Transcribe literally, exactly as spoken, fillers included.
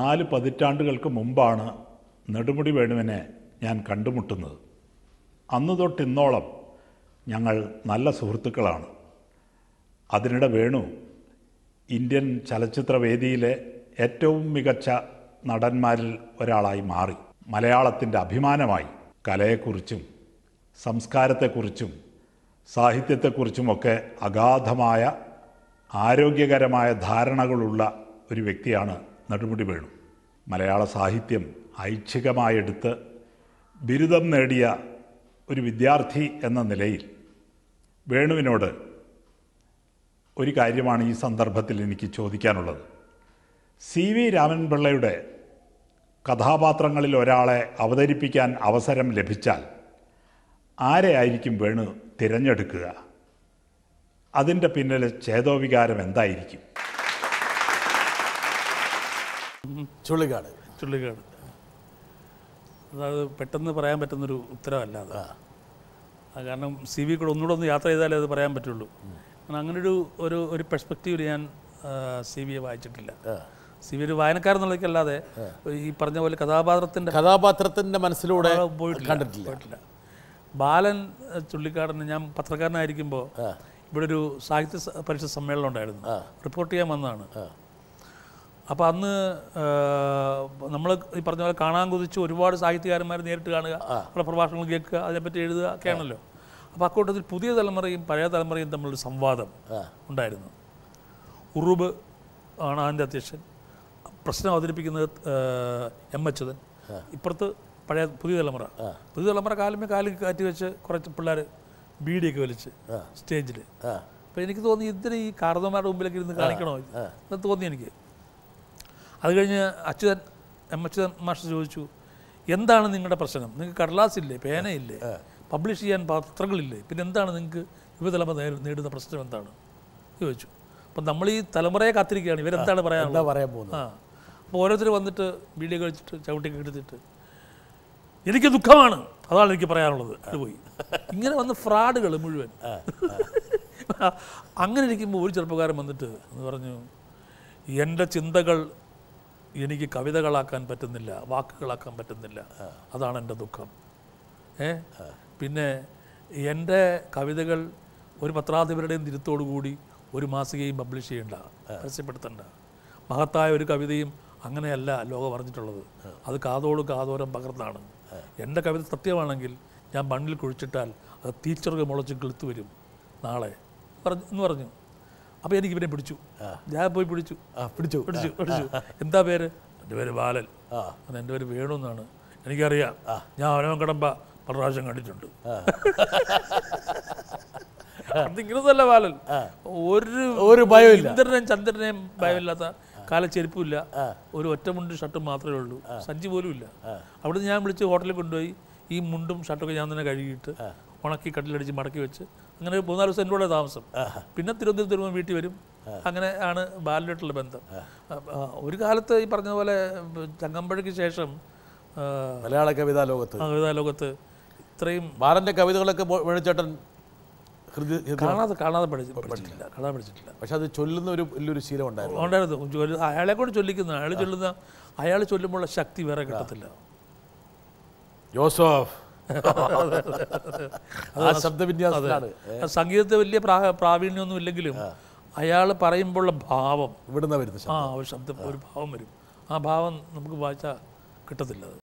നാല് പതിറ്റാണ്ടുകൾക്ക് മുമ്പാണ് നെടുമുടി വേണുവിനെ ഞാൻ കണ്ടുമുട്ടുന്നത്. അന്ന് തൊട്ടിന്നോളം ഞങ്ങൾ നല്ല സുഹൃത്തുക്കളാണ്. അതിനിടെ വേണു ഇന്ത്യൻ ചലച്ചിത്രവേദിയിലെ ഏറ്റവും മികച്ച നടന്മാരിൽ ഒരാളായി മാറി. മലയാളത്തിൻ്റെ അഭിമാനമായി. കലയെക്കുറിച്ചും സംസ്കാരത്തെക്കുറിച്ചും സാഹിത്യത്തെക്കുറിച്ചുമൊക്കെ അഗാധമായ ആരോഗ്യകരമായ ധാരണകളുള്ള ഒരു വ്യക്തിയാണ് നെടുമുടി വേണു. മലയാള സാഹിത്യം ഐച്ഛികമായെടുത്ത് ബിരുദം നേടിയ ഒരു വിദ്യാർത്ഥി എന്ന നിലയിൽ വേണുവിനോട് ഒരു കാര്യമാണ് ഈ സന്ദർഭത്തിൽ എനിക്ക് ചോദിക്കാനുള്ളത്. സി വി രാമൻ പിള്ളയുടെ കഥാപാത്രങ്ങളിൽ ഒരാളെ അവതരിപ്പിക്കാൻ അവസരം ലഭിച്ചാൽ ആരെയായിരിക്കും വേണു തിരഞ്ഞെടുക്കുക? അതിൻ്റെ പിന്നിലെ ചേതോവികാരം എന്തായിരിക്കും? ചുള്ളിക്കാട് ചുള്ളിക്കാട് അതായത് പെട്ടെന്ന് പറയാൻ പറ്റുന്നൊരു ഉത്തരവല്ല അത്. കാരണം സി വി കൂടെ ഒന്നുകൂടെ ഒന്ന് യാത്ര ചെയ്താലേ അത് പറയാൻ പറ്റുള്ളൂ. കാരണം അങ്ങനൊരു ഒരു ഒരു പെർസ്പെക്റ്റീവിൽ ഞാൻ സി വിയെ വായിച്ചിട്ടില്ല. സി വി ഒരു വായനക്കാരെന്നുള്ളതല്ലാതെ ഈ പറഞ്ഞ പോലെ കഥാപാത്രത്തിൻ്റെ കഥാപാത്രത്തിൻ്റെ മനസ്സിലൂടെ പോയിട്ടില്ല. ബാലൻ ചുള്ളിക്കാടിന് ഞാൻ പത്രക്കാരനായിരിക്കുമ്പോൾ ഇവിടെ ഒരു സാഹിത്യ പരിഷത്ത് സമ്മേളനം ഉണ്ടായിരുന്നു. റിപ്പോർട്ട് ചെയ്യാൻ വന്നതാണ്. അപ്പോൾ അന്ന് നമ്മൾ ഈ പറഞ്ഞ പോലെ കാണാൻ കുതിച്ച് ഒരുപാട് സാഹിത്യകാരന്മാർ നേരിട്ട് കാണുക, അവരുടെ പ്രഭാഷണങ്ങൾ കേൾക്കുക, അതിനെപ്പറ്റി എഴുതുക ഒക്കെയാണല്ലോ. അപ്പോൾ അക്കൂട്ടത്തിൽ പുതിയ തലമുറയും പഴയ തലമുറയും തമ്മിലൊരു സംവാദം ഉണ്ടായിരുന്നു. ഉറുബ് ആണ് അതിൻ്റെ അധ്യക്ഷൻ. പ്രശ്നം അവതരിപ്പിക്കുന്നത് എം അച്യുതൻ. ഇപ്പുറത്ത് പഴയ പുതിയ തലമുറ പുതിയ തലമുറ കാലമേ കാലിൽ കാറ്റി വെച്ച് കുറച്ച് പിള്ളേർ ബീഡിയൊക്കെ വലിച്ച് സ്റ്റേജിൽ. അപ്പോൾ എനിക്ക് തോന്നി ഇതിന് ഈ കാർന്നവന്മാരുടെ മുമ്പിലേക്ക് ഇരുന്ന് കാണിക്കണോ എന്ന് തോന്നി എനിക്ക്. അത് കഴിഞ്ഞ് അച്യുതൻ എം അച്യുതൻ മാസ്റ്റർ ചോദിച്ചു, എന്താണ് നിങ്ങളുടെ പ്രശ്നം? നിങ്ങൾക്ക് കടലാസില്ലേ, പേനയില്ലേ, പബ്ലിഷ് ചെയ്യാൻ പത്രങ്ങളില്ലേ, പിന്നെ എന്താണ് നിങ്ങൾക്ക് യുവതലമുറ നേരിടുന്ന പ്രശ്നം എന്താണ് ചോദിച്ചു. അപ്പം നമ്മൾ ഈ തലമുറയെ കാത്തിരിക്കുകയാണ്, ഇവരെന്താണ് പറയാനുള്ളത് പറയാൻ പോകുന്നത്. ആ അപ്പോൾ ഓരോരുത്തർ വന്നിട്ട് വീഡിയോ കഴിച്ചിട്ട് ചവിട്ടിക്ക് എടുത്തിട്ട് എനിക്ക് ദുഃഖമാണ്, അതാണ് എനിക്ക് പറയാനുള്ളത്, അത് പോയി. ഇങ്ങനെ വന്ന് ഫ്രോഡുകൾ മുഴുവൻ. അങ്ങനെ ഇരിക്കുമ്പോൾ ഒരു ചെറുപ്പക്കാരൻ വന്നിട്ട് എന്ന് പറഞ്ഞു, എൻ്റെ ചിന്തകൾ എനിക്ക് കവിതകളാക്കാൻ പറ്റുന്നില്ല, വാക്കുകളാക്കാൻ പറ്റുന്നില്ല, അതാണ് എൻ്റെ ദുഃഖം. ഏ പിന്നെ എൻ്റെ കവിതകൾ ഒരു പത്രാധിപരുടെയും തിരുത്തോടു കൂടി ഒരു മാസികയും പബ്ലിഷ് ചെയ്യേണ്ട, പരസ്യപ്പെടുത്തേണ്ട. മഹത്തായ ഒരു കവിതയും അങ്ങനെയല്ല ലോകം അറിഞ്ഞിട്ടുള്ളത്. അത് കാതോട് കാതോരം പകർന്നാണ്. എൻ്റെ കവിത സത്യമാണെങ്കിൽ ഞാൻ മണ്ണിൽ കുഴിച്ചിട്ടാൽ അത് തീച്ചറുകൾ മുളച്ച് കിളുത്തു വരും നാളെ പറഞ്ഞു എന്ന് പറഞ്ഞു. അപ്പോൾ എനിക്ക് ഇവനെ പിടിച്ചു. ഞാൻ പോയി പിടിച്ചു പിടിച്ചു പിടിച്ചു പിടിച്ചു എന്താ പേര്? എൻ്റെ പേര് ബാലൻ. ആ അത് എൻ്റെ പേര് വേണു എന്നാണ്. എനിക്കറിയാം, ഞാൻ അവനവൻ കടമ്പ പല പ്രാവശ്യം കണ്ടിട്ടുണ്ട്. അതിങ്ങനല്ല ബാലൻ, ഒരു ഇന്ദ്രനെയും ചന്ദ്രനെയും ഭയമില്ലാത്ത, കാല ചെരുപ്പില്ല, ഒരു ഒറ്റ മുണ്ടും ഷർട്ടും മാത്രമേ ഉള്ളൂ, സഞ്ചി പോലും ഇല്ല. അവിടുന്ന് ഞാൻ വിളിച്ച് ഹോട്ടലിൽ കൊണ്ടുപോയി ഈ മുണ്ടും ഷർട്ടൊക്കെ ഞാൻ തന്നെ കഴുകിയിട്ട് ഉണക്കി കട്ടിലടിച്ച് മടക്കി വെച്ച് അങ്ങനെ മൂന്നാല് ദിവസം എൻ്റെ കൂടെ താമസം. പിന്നെ തിരുവനന്തപുരത്ത് വരുമ്പോൾ വീട്ടിൽ വരും. അങ്ങനെ ആണ് ബാലിനായിട്ടുള്ള ബന്ധം. ഒരു കാലത്ത് ഈ പറഞ്ഞ പോലെ ചങ്ങമ്പഴയ്ക്ക് ശേഷം മലയാള കവിതാ ലോകത്ത് കവിതാ ലോകത്ത് ഇത്രയും ബാലൻ്റെ കവിതകളൊക്കെ വേണുചേട്ടൻ കാണാതെ കാണാതെ പഠിച്ചു പഠിച്ചിട്ടില്ല കാണാൻ പഠിച്ചിട്ടില്ല പക്ഷെ അത് ചൊല്ലുന്ന ഒരു വലിയൊരു ശീലം ഉണ്ടായിരുന്നു ഉണ്ടായിരുന്നു അയാളെ കൂടെ ചൊല്ലിക്കുന്ന അയാൾ ചൊല്ലുന്ന അയാൾ ചൊല്ലുമ്പോഴുള്ള ശക്തി വേറെ കിട്ടത്തില്ല. ജോസഫ് സംഗീതത്തെ വലിയ പ്രാവീണ്യമൊന്നും ഇല്ലെങ്കിലും അയാൾ പറയുമ്പോഴുള്ള ഭാവം ഇവിടുന്ന് വരുന്ന ശബ്ദം ഒരു ഭാവം വരും. ആ ഭാവം നമുക്ക് വായിച്ചാൽ കിട്ടത്തില്ല. അത്